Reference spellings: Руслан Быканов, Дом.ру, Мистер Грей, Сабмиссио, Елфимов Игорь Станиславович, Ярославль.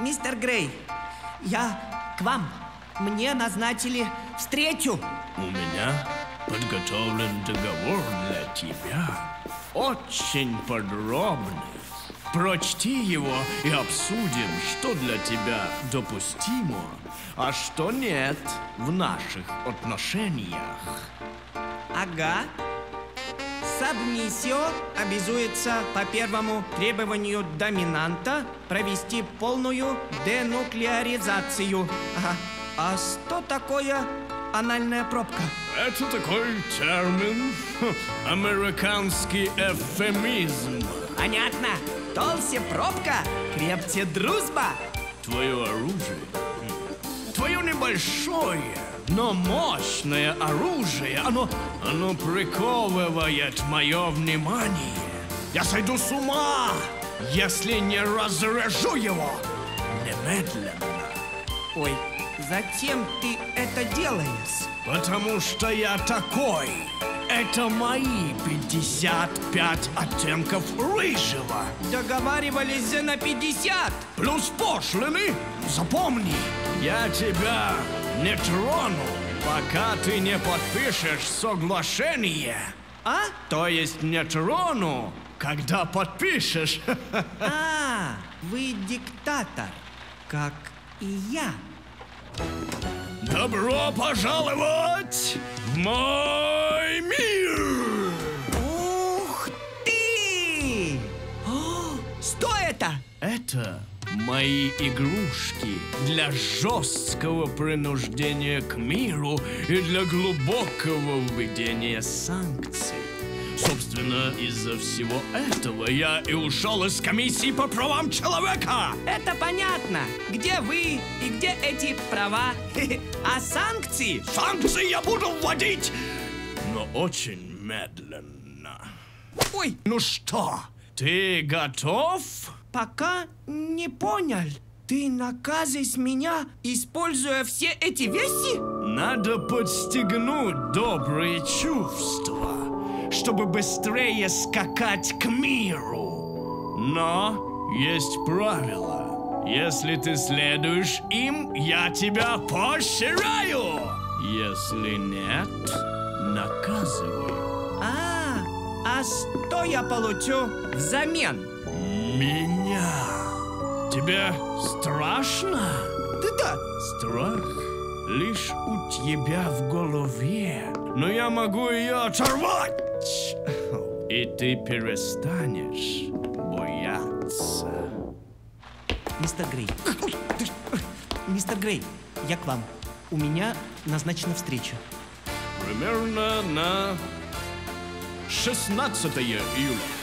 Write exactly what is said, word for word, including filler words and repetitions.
Мистер Грей, я к вам. Мне назначили встречу. У меня подготовлен договор для тебя. Очень подробный. Прочти его и обсудим, что для тебя допустимо, а что нет в наших отношениях. Ага. Сабмиссио обязуется по первому требованию доминанта провести полную денуклеаризацию. Ага. А что такое анальная пробка? Это такой термин. Американский эвфемизм. Понятно. Толще пробка, крепче дружба. Твое оружие. Твое небольшое, но мощное оружие. Оно, оно приковывает мое внимание. Я сойду с ума, если не разрежу его немедленно. Ой, зачем ты это делаешь? Потому что я такой. Это мои пятьдесят пять оттенков рыжего. Договаривались на пятьдесят. Плюс пошлины. Запомни, я тебя не трону, пока ты не подпишешь соглашение. А? То есть не трону, когда подпишешь. А, вы диктатор, как и я. Добро пожаловать в мой мир! Ух ты! О, что это? Это мои игрушки для жесткого принуждения к миру и для глубокого введения санкций. Собственно, из-за всего этого я и ушел из комиссии по правам человека. Это понятно. Где вы и где эти права? А санкции? Санкции я буду вводить, но очень медленно. Ой. Ну что, ты готов? Пока не понял. Ты наказываешь меня, используя все эти вещи? Надо подстегнуть добрые чувства, чтобы быстрее скакать к миру. Но есть правила. Если ты следуешь им, я тебя поощряю. Если нет, наказываю. А, а что я получу взамен? Меня. Тебе страшно? Да-да. Страх лишь у тебя в голове. Но я могу ее оторвать. И ты перестанешь бояться. Мистер Грей. Ой, ты... Мистер Грей, я к вам. У меня назначена встреча. Примерно на шестнадцатое июля.